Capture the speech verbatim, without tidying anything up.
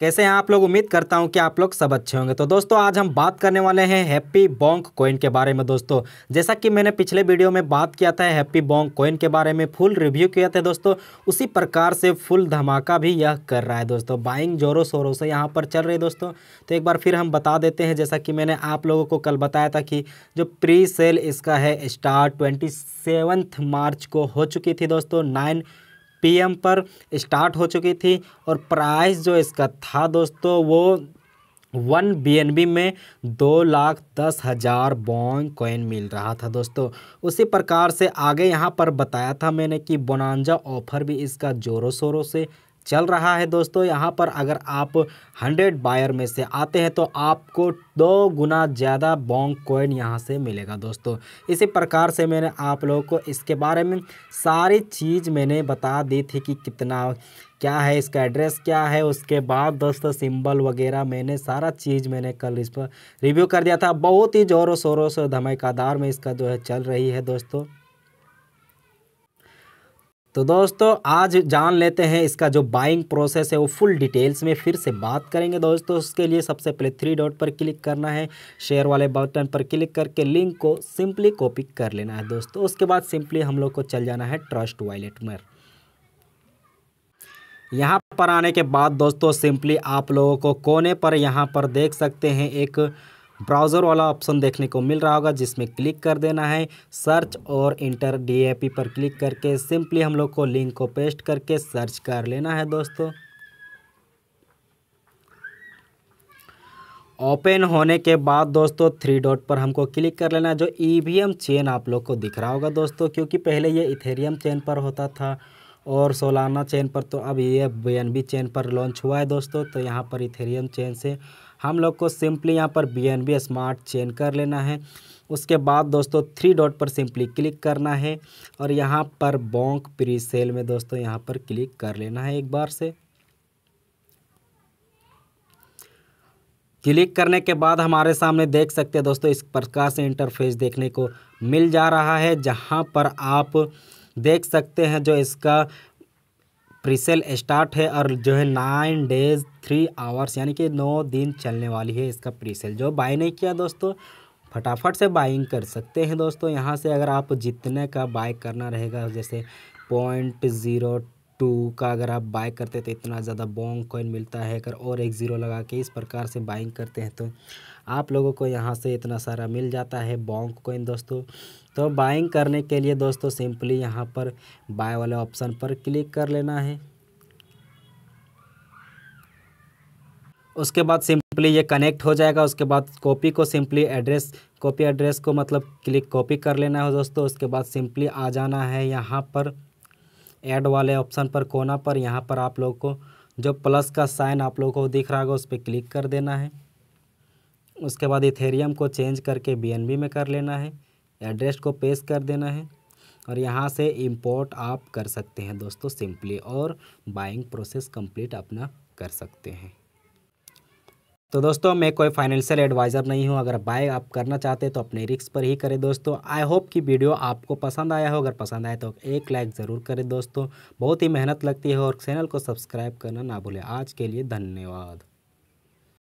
कैसे हैं आप लोग, उम्मीद करता हूं कि आप लोग सब अच्छे होंगे। तो दोस्तों आज हम बात करने वाले हैं हैप्पी बोंक कॉइन के बारे में। दोस्तों जैसा कि मैंने पिछले वीडियो में बात किया था, हैप्पी बोंक कॉइन के बारे में फुल रिव्यू किया था दोस्तों, उसी प्रकार से फुल धमाका भी यह कर रहा है दोस्तों। बाइंग जोरों शोरों से यहाँ पर चल रही है दोस्तों। तो एक बार फिर हम बता देते हैं, जैसा कि मैंने आप लोगों को कल बताया था कि जो प्री सेल इसका है स्टार्ट ट्वेंटी सेवन्थ मार्च को हो चुकी थी दोस्तों, नाइन पीएम पर स्टार्ट हो चुकी थी। और प्राइस जो इसका था दोस्तों वो वन बीएनबी में दो लाख दस हज़ार बोंक कॉइन मिल रहा था दोस्तों। उसी प्रकार से आगे यहाँ पर बताया था मैंने कि बोनांजा ऑफ़र भी इसका जोरों शोरों से चल रहा है दोस्तों। यहाँ पर अगर आप हंड्रेड बायर में से आते हैं तो आपको दो गुना ज़्यादा बोंक कॉइन यहाँ से मिलेगा दोस्तों। इसी प्रकार से मैंने आप लोगों को इसके बारे में सारी चीज़ मैंने बता दी थी कि कितना क्या है, इसका एड्रेस क्या है, उसके बाद दोस्तों सिंबल वगैरह मैंने सारा चीज़ मैंने कल इस पर रिव्यू कर दिया था। बहुत ही ज़ोरों शोरों से धमाकेदार में इसका जो है चल रही है दोस्तों। तो दोस्तों आज जान लेते हैं इसका जो बाइंग प्रोसेस है वो फुल डिटेल्स में फिर से बात करेंगे दोस्तों। उसके लिए सबसे पहले थ्री डॉट पर क्लिक करना है, शेयर वाले बटन पर क्लिक करके लिंक को सिंपली कॉपी कर लेना है दोस्तों। उसके बाद सिंपली हम लोग को चल जाना है ट्रस्ट वॉलेट में। यहाँ पर आने के बाद दोस्तों सिंपली आप लोगों को कोने पर यहाँ पर देख सकते हैं एक ब्राउज़र वाला ऑप्शन देखने को मिल रहा होगा, जिसमें क्लिक कर देना है। सर्च और इंटर डीएपी पर क्लिक करके सिंपली हम लोग को लिंक को पेस्ट करके सर्च कर लेना है दोस्तों। ओपन होने के बाद दोस्तों थ्री डॉट पर हमको क्लिक कर लेना है। जो ईवीएम चेन आप लोग को दिख रहा होगा दोस्तों, क्योंकि पहले ये इथेरियम चेन पर होता था और सोलाना चेन पर, तो अब ये बीएनबी चेन पर लॉन्च हुआ है दोस्तों। तो यहाँ पर इथेरियम चेन से हम लोग को सिंपली यहाँ पर बीएनबी स्मार्ट चेन कर लेना है। उसके बाद दोस्तों थ्री डॉट पर सिंपली क्लिक करना है और यहाँ पर बोंक प्री सेल में दोस्तों यहाँ पर क्लिक कर लेना है। एक बार से क्लिक करने के बाद हमारे सामने देख सकते हैं दोस्तों इस प्रकार से इंटरफेस देखने को मिल जा रहा है, जहाँ पर आप देख सकते हैं जो इसका प्रीसेल स्टार्ट है और जो है नाइन डेज थ्री आवर्स यानी कि नौ दिन चलने वाली है इसका प्रीसेल। जो बाई नहीं किया दोस्तों फटाफट से बाइंग कर सकते हैं दोस्तों। यहाँ से अगर आप जितने का बाय करना रहेगा, जैसे पॉइंट ज़ीरो टू का अगर आप बाय करते तो इतना ज़्यादा बोंक कॉइन मिलता है। अगर और एक ज़ीरो लगा के इस प्रकार से बाइंग करते हैं तो आप लोगों को यहाँ से इतना सारा मिल जाता है बोंक कॉइन दोस्तों। तो बाइंग करने के लिए दोस्तों सिंपली यहाँ पर बाय वाले ऑप्शन पर क्लिक कर लेना है। उसके बाद सिंपली ये कनेक्ट हो जाएगा। उसके बाद कॉपी को सिंपली एड्रेस कॉपी एड्रेस को मतलब क्लिक कॉपी कर लेना है दोस्तों। उसके बाद सिंपली आ जाना है यहाँ पर ऐड वाले ऑप्शन पर कोना पर, यहाँ पर आप लोग को जो प्लस का साइन आप लोगों को दिख रहा होगा उस पर क्लिक कर देना है। उसके बाद इथेरियम को चेंज करके बीएनबी में कर लेना है, एड्रेस को पेस्ट कर देना है और यहाँ से इंपोर्ट आप कर सकते हैं दोस्तों सिंपली, और बाइंग प्रोसेस कंप्लीट अपना कर सकते हैं। तो दोस्तों मैं कोई फाइनेंशियल एडवाइज़र नहीं हूँ, अगर बाय आप करना चाहते हैं तो अपने रिस्क पर ही करें दोस्तों। आई होप कि वीडियो आपको पसंद आया हो, अगर पसंद आए तो एक लाइक ज़रूर करें दोस्तों, बहुत ही मेहनत लगती है। और चैनल को सब्सक्राइब करना ना भूलें। आज के लिए धन्यवाद।